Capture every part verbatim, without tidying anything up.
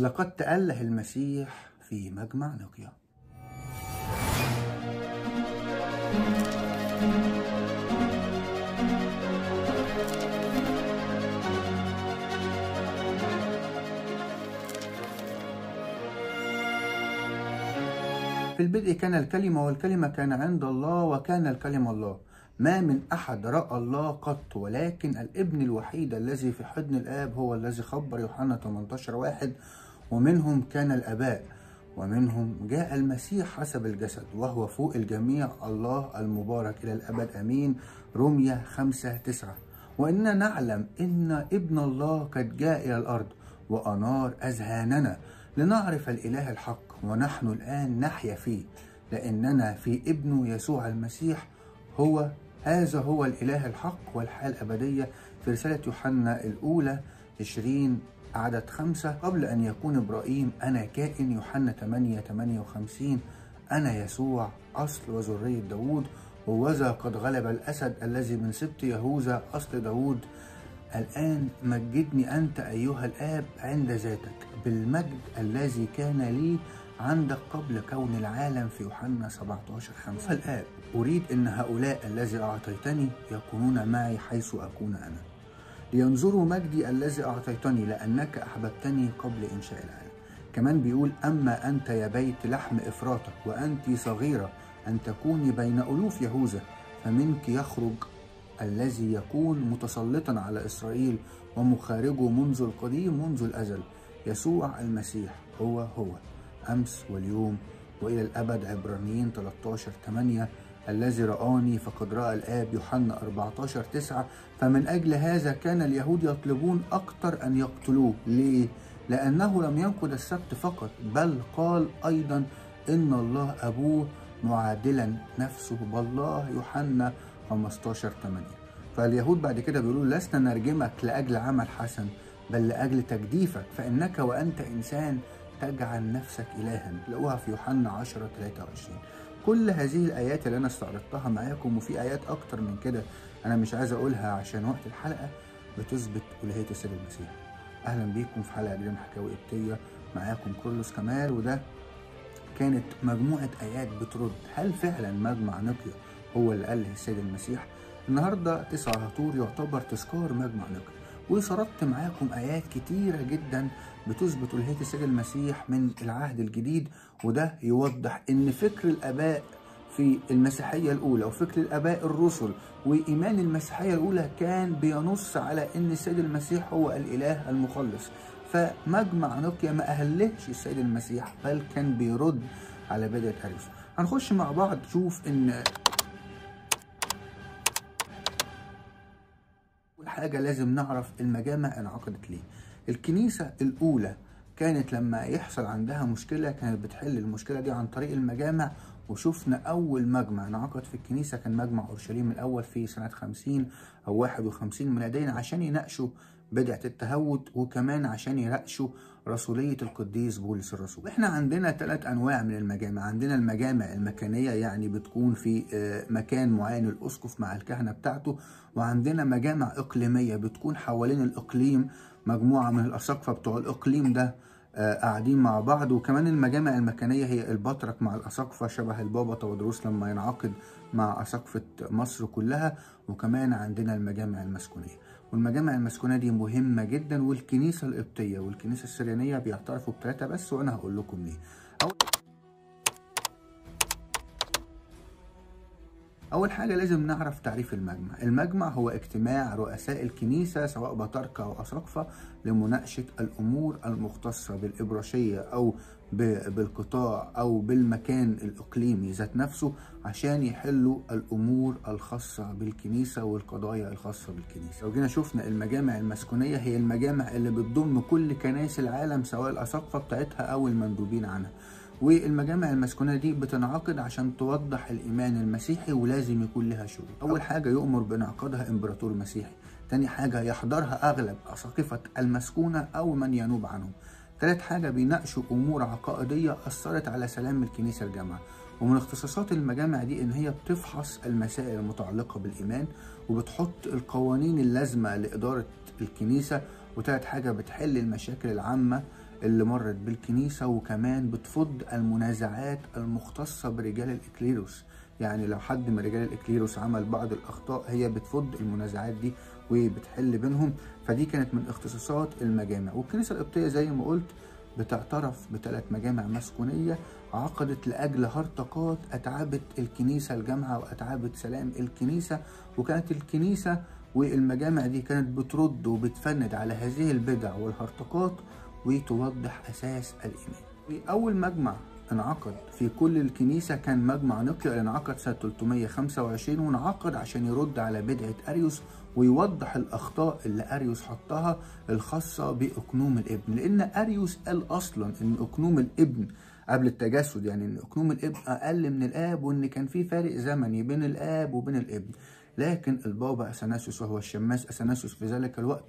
لقد تأله المسيح في مجمع نيقية. في البدء كان الكلمة والكلمة كان عند الله وكان الكلمة الله. ما من أحد رأى الله قط ولكن الابن الوحيد الذي في حضن الآب هو الذي خبر يوحنا ثمانية عشر واحد ومنهم كان الآباء ومنهم جاء المسيح حسب الجسد وهو فوق الجميع الله المبارك إلى الأبد أمين روميا خمسة تسعة. وإننا نعلم إن ابن الله قد جاء إلى الأرض وأنار أذهاننا لنعرف الإله الحق ونحن الآن نحيا فيه لأننا في ابنه يسوع المسيح. هو هذا هو الإله الحق والحياة الأبدية في رسالة يوحنا الأولى عشرين عدد خمسة. قبل أن يكون إبراهيم أنا كائن يوحنا ثمانية ثمانية وخمسين. أنا يسوع أصل وذرية داود ووذا قد غلب الأسد الذي من سبط يهوذا أصل داود. الآن مجدني أنت أيها الآب عند ذاتك بالمجد الذي كان لي عندك قبل كون العالم في يوحنا سبعة عشر خمسة. فالآب أريد أن هؤلاء الذي أعطيتني يكونون معي حيث أكون أنا لينظروا مجدي الذي أعطيتني لأنك أحببتني قبل إنشاء العالم. كمان بيقول أما أنت يا بيت لحم إفراطك وأنت صغيرة أن تكوني بين ألوف يهوذا فمنك يخرج الذي يكون متسلطا على إسرائيل ومخارجه منذ القديم منذ الأزل يسوع المسيح هو هو أمس واليوم وإلى الأبد عبرانيين ثلاثة عشر ثمانية. الذي رآني فقد رأى الآب يوحنا أربعة عشر تسعة. فمن أجل هذا كان اليهود يطلبون أكثر أن يقتلوه. ليه؟ لأنه لم ينقض السبت فقط بل قال أيضا إن الله أبوه معادلا نفسه بالله يوحنا خمسة عشر ثمانية. فاليهود بعد كده بيقولوا لسنا نرجمك لأجل عمل حسن بل لأجل تجديفك فإنك وأنت إنسان تجعل نفسك إلها. لقوها في يوحنا عشرة ثلاثة وعشرين. كل هذه الآيات اللي أنا استعرضتها معاكم وفي آيات أكتر من كده أنا مش عايز أقولها عشان وقت الحلقة بتثبت ألوهية السيد المسيح. أهلا بيكم في حلقة جديدة من حكاوي إبتية معاكم كيرلس كمال. وده كانت مجموعة آيات بترد هل فعلا مجمع نيقية هو اللي قاله السيد المسيح. النهارده تسعة هاتور يعتبر تذكار مجمع نيقية وسردت معاكم آيات كتيرة جدا بتثبت ألوهية السيد المسيح من العهد الجديد. وده يوضح إن فكر الآباء في المسيحية الأولى وفكر الآباء الرسل وإيمان المسيحية الأولى كان بينص على إن السيد المسيح هو الإله المخلص. فمجمع نيقية ما أهلهش السيد المسيح بل كان بيرد على بدعة أريوس. هنخش مع بعض نشوف إن حاجة لازم نعرف المجامع انعقدت ليه. الكنيسة الأولى كانت لما يحصل عندها مشكلة كانت بتحل المشكلة دي عن طريق المجامع. وشفنا أول مجمع انعقد في الكنيسة كان مجمع أورشليم الأول في سنة خمسين أو واحد وخمسين ميلاديا عشان يناقشوا بدعة التهوت وكمان عشان يناقشوا رسولية القديس بولس الرسول. احنا عندنا ثلاث أنواع من المجامع. عندنا المجامع المكانية يعني بتكون في مكان معين الأسقف مع الكهنة بتاعته. وعندنا مجامع إقليمية بتكون حوالين الإقليم مجموعة من الأساقفة بتوع الإقليم ده قاعدين مع بعض. وكمان المجامع المكانية هي البطرك مع الأساقفة شبه البابا تودروس لما ينعقد مع أساقفة مصر كلها. وكمان عندنا المجامع المسكونية. والمجامع المسكونة دي مهمة جدا. والكنيسة القبطية والكنيسة السريانية بيعترفوا بثلاثة بس وأنا هقول لكم ليه. أول حاجة لازم نعرف تعريف المجمع. المجمع هو اجتماع رؤساء الكنيسة سواء بطاركة أو أساقفة لمناقشة الأمور المختصة بالإبراشية أو بالقطاع أو بالمكان الإقليمي ذات نفسه عشان يحلوا الأمور الخاصة بالكنيسة والقضايا الخاصة بالكنيسة. لو جينا شفنا المجامع المسكونية هي المجامع اللي بتضم كل كنائس العالم سواء الأساقفة بتاعتها أو المندوبين عنها. والمجامع المسكونة دي بتنعقد عشان توضح الإيمان المسيحي ولازم يكون لها شروط. أول حاجة يؤمر بانعقادها إمبراطور مسيحي. تاني حاجة يحضرها أغلب أساقفة المسكونة أو من ينوب عنهم. تالت حاجة بيناقشوا أمور عقائدية أثرت على سلام الكنيسة الجامعة. ومن اختصاصات المجامع دي إن هي بتفحص المسائل المتعلقة بالإيمان وبتحط القوانين اللازمة لإدارة الكنيسة. وتالت حاجة بتحل المشاكل العامة اللي مرت بالكنيسة، وكمان بتفض المنازعات المختصة برجال الإكليروس. يعني لو حد من رجال الإكليروس عمل بعض الأخطاء هي بتفض المنازعات دي وبتحل بينهم، فدي كانت من اختصاصات المجامع. والكنيسة القبطية زي ما قلت بتعترف بثلاث مجامع مسكونية عقدت لأجل هرطقات أتعبت الكنيسة الجامعة وأتعبت سلام الكنيسة، وكانت الكنيسة والمجامع دي كانت بترد وبتفند على هذه البدع والهرطقات وتوضح أساس الإيمان. أول مجمع انعقد في كل الكنيسة كان مجمع نيقية اللي انعقد سنة ثلاثمائة وخمسة وعشرين، وانعقد عشان يرد على بدعة أريوس ويوضح الأخطاء اللي أريوس حطها الخاصة بأقنوم الإبن، لأن أريوس قال أصلا إن أقنوم الإبن قبل التجسد، يعني إن أقنوم الإبن أقل من الآب، وإن كان في فارق زمني بين الآب وبين الإبن. لكن البابا أثناسيوس وهو الشماس أثناسيوس في ذلك الوقت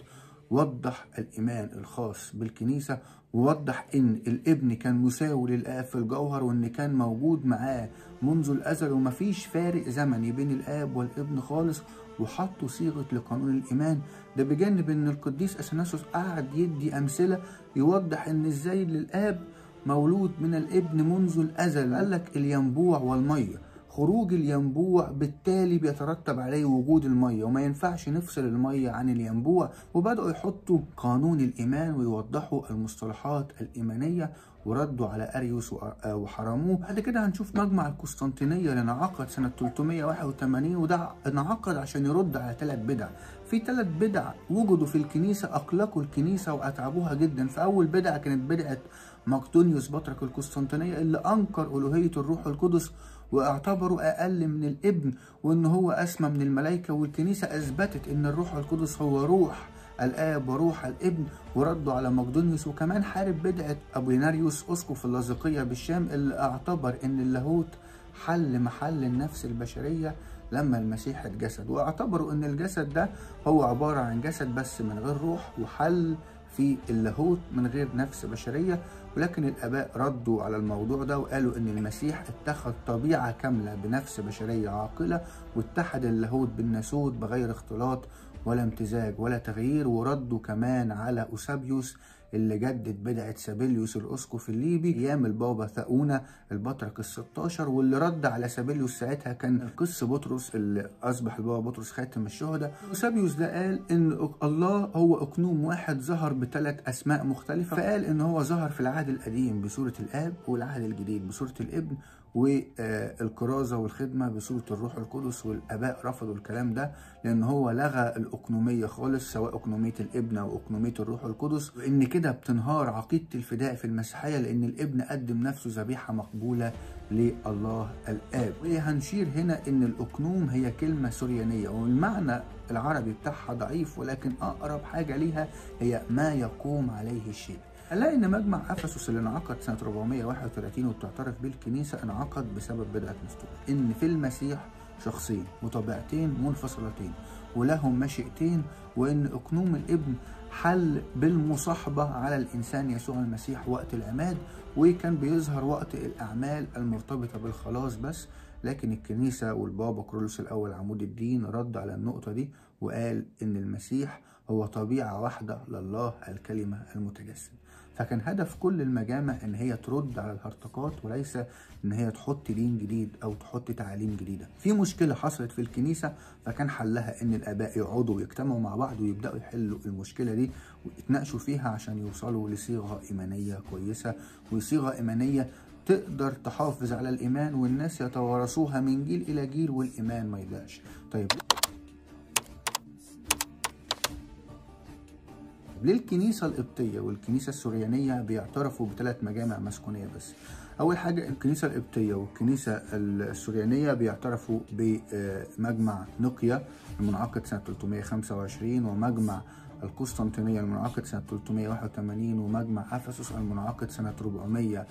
وضح الإيمان الخاص بالكنيسة، ووضح إن الابن كان مساوي للآب في الجوهر، وإن كان موجود معاه منذ الأزل ومفيش فارق زمني بين الآب والابن خالص، وحطوا صيغة لقانون الإيمان ده. بجانب إن القديس أثناسيوس قعد يدي أمثلة يوضح إن إزاي للآب مولود من الابن منذ الأزل. قال لك الينبوع والمية، خروج الينبوع بالتالي بيترتب عليه وجود المية، وما ينفعش نفصل المية عن الينبوع. وبدأوا يحطوا قانون الإيمان ويوضحوا المصطلحات الإيمانية وردوا على أريوس وحرموه. بعد كده هنشوف مجمع القسطنطينية اللي انعقد سنة ثلاثمائة وواحد وثمانين، وده انعقد عشان يرد على ثلاث بدع. في ثلاث بدع وجدوا في الكنيسة أقلقوا الكنيسة وأتعبوها جدا. فأول بدعة كانت بدعة مقدونيوس بطرك القسطنطينية اللي أنكر ألوهية الروح القدس واعتبره أقل من الابن وإن هو أسمى من الملائكة، والكنيسة أثبتت إن الروح القدس هو روح الآب وروح الابن وردوا على مقدونيوس. وكمان حارب بدعة أبوناريوس أسكو في اللاذقية بالشام اللي اعتبر إن اللاهوت حل محل النفس البشرية لما المسيح اتجسد، واعتبروا إن الجسد ده هو عبارة عن جسد بس من غير روح وحل في اللاهوت من غير نفس بشرية. ولكن الآباء ردوا على الموضوع ده وقالوا إن المسيح اتخذ طبيعة كاملة بنفس بشرية عاقلة، واتحد اللاهوت بالناسوت بغير اختلاط ولا امتزاج ولا تغيير. وردوا كمان على أوسابيوس اللي جدد بدعة سابيليوس الأسقف الليبي أيام البابا ثاونا البطرك الستاشر، واللي رد على سابيليوس ساعتها كان القس بطرس اللي أصبح البابا بطرس خاتم الشهداء. أوسابيوس ده قال إن الله هو أقنوم واحد ظهر بثلاث أسماء مختلفة، فقال إن هو ظهر في العهد القديم بصورة الآب والعهد الجديد بصورة الابن والكرازة والخدمة بصورة الروح القدس. والآباء رفضوا الكلام ده لأن هو لغى الأقنومية خالص، سواء أقنومية الابن أو أقنومية الروح القدس، وإن كده بتنهار عقيدة الفداء في المسيحية لأن الابن قدم نفسه ذبيحة مقبولة لله الآب. وهنشير هنا إن الأقنوم هي كلمة سوريانية والمعنى العربي بتاعها ضعيف، ولكن أقرب حاجة ليها هي ما يقوم عليه الشيء. هنلاقي إن مجمع أفسس اللي انعقد سنة أربعمائة وواحد وثلاثين وبتعترف بيه الكنيسة انعقد بسبب بدعة نسطور، إن في المسيح شخصين وطبيعتين منفصلتين ولهم مشيئتين، وإن أقنوم الابن حل بالمصاحبة على الإنسان يسوع المسيح وقت العماد، وكان بيظهر وقت الأعمال المرتبطة بالخلاص بس. لكن الكنيسة والبابا كيرلس الأول عمود الدين رد على النقطة دي وقال إن المسيح هو طبيعة واحدة لله الكلمة المتجسد. فكان هدف كل المجامع إن هي ترد على الهرطقات وليس إن هي تحط دين جديد أو تحط تعاليم جديدة. في مشكلة حصلت في الكنيسة فكان حلها إن الآباء يقعدوا ويجتمعوا مع بعض ويبدأوا يحلوا المشكلة دي ويتناقشوا فيها عشان يوصلوا لصيغة إيمانية كويسة، وصيغة إيمانية تقدر تحافظ على الإيمان والناس يتوارثوها من جيل إلى جيل والإيمان ما يضيعش. طيب ليه الكنيسة القبطية والكنيسة السوريانية بيعترفوا بثلاث مجامع مسكونية بس؟ أول حاجة الكنيسة القبطية والكنيسة السوريانية بيعترفوا بمجمع نيقية المنعقد سنة ثلاثمائة وخمسة وعشرين، ومجمع القسطنطينية المنعقد سنة ثلاثمائة وواحد وثمانين، ومجمع أفسس المنعقد سنة أربعمائة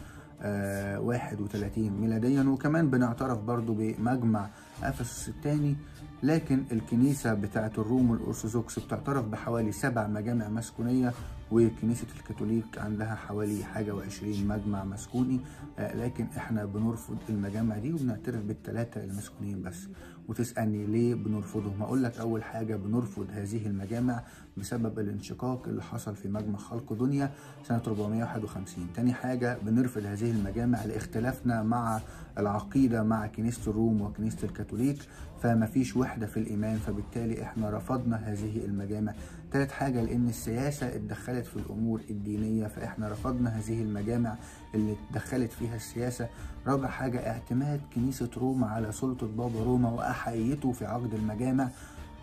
واحد وثلاثين ميلاديا. وكمان بنعترف برضو بمجمع أفسس الثاني، لكن الكنيسة بتاعة الروم الأرثوذكس بتعترف بحوالي سبع مجامع مسكونية، وكنيسة الكاثوليك عندها حوالي حاجة وعشرين مجمع مسكوني، لكن احنا بنرفض المجامع دي وبنعترف بالثلاثة المسكونين بس. وتسألني ليه بنرفضهم؟ هقول لك أول حاجة بنرفض هذه المجامع بسبب الانشقاق اللي حصل في مجمع خلق دنيا سنة أربعمائة وواحد وخمسين. تاني حاجة بنرفض هذه المجامع لاختلافنا مع العقيدة مع كنيسة الروم وكنيسة الكاثوليك، فما فيش وحدة في الإيمان، فبالتالي احنا رفضنا هذه المجامع. تالت حاجة لأن السياسة اتدخلت في الأمور الدينية، فاحنا رفضنا هذه المجامع اللي اتدخلت فيها السياسة. رابع حاجة اعتماد كنيسة روما على سلطة بابا روما وأحقيته في عقد المجامع.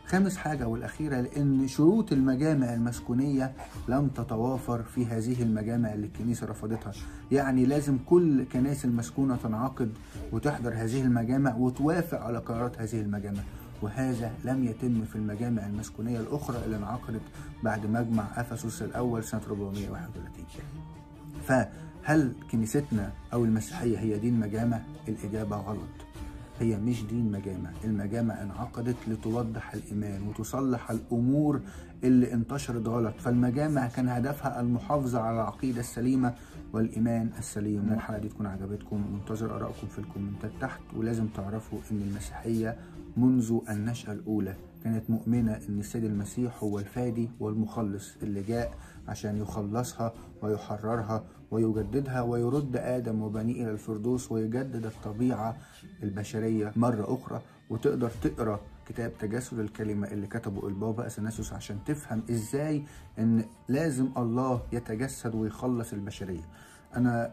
خامس حاجة والأخيرة لأن شروط المجامع المسكونية لم تتوافر في هذه المجامع اللي الكنيسة رفضتها، يعني لازم كل كنائس المسكونة تنعقد وتحضر هذه المجامع وتوافق على قرارات هذه المجامع، وهذا لم يتم في المجامع المسكونية الأخرى اللي انعقدت بعد مجمع أفسس الأول سنة أربعمائة وواحد وثلاثين. فهل كنيستنا أو المسيحية هي دين مجامع؟ الإجابة غلط، هي مش دين مجامع. المجامع انعقدت لتوضح الإيمان وتصلح الأمور اللي انتشرت غلط، فالمجامع كان هدفها المحافظة على العقيدة السليمة والإيمان السليم. الحلقة دي تكون عجبتكم، منتظر آرائكم في الكومنتات تحت. ولازم تعرفوا إن المسيحية منذ النشأة الأولى كانت مؤمنة إن السيد المسيح هو الفادي والمخلص اللي جاء عشان يخلصها ويحررها ويجددها ويرد آدم وبني إلى الفردوس ويجدد الطبيعة البشرية مرة أخرى. وتقدر تقرأ كتاب تجسد الكلمة اللي كتبه البابا أثناسيوس عشان تفهم إزاي إن لازم الله يتجسد ويخلص البشرية. أنا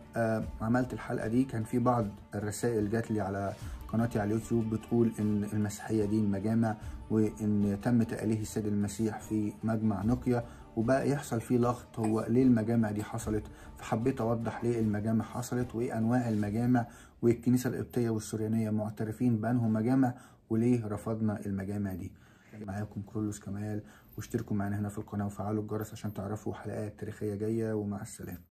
عملت الحلقة دي، كان في بعض الرسائل جات لي على قناتي على اليوتيوب بتقول إن المسيحية دين مجامع، وإن تم تأليه السيد المسيح في مجمع نيقية وبقى يحصل فيه لغط، هو ليه المجامع دي حصلت؟ فحبيت أوضح ليه المجامع حصلت وإيه أنواع المجامع، والكنيسة القبطية والسريانية معترفين بأنهم مجامع، وليه رفضنا المجامع دي. معاكم كيرلس كمال، واشتركوا معنا هنا في القناة وفعلوا الجرس عشان تعرفوا حلقات تاريخية جاية، ومع السلامة.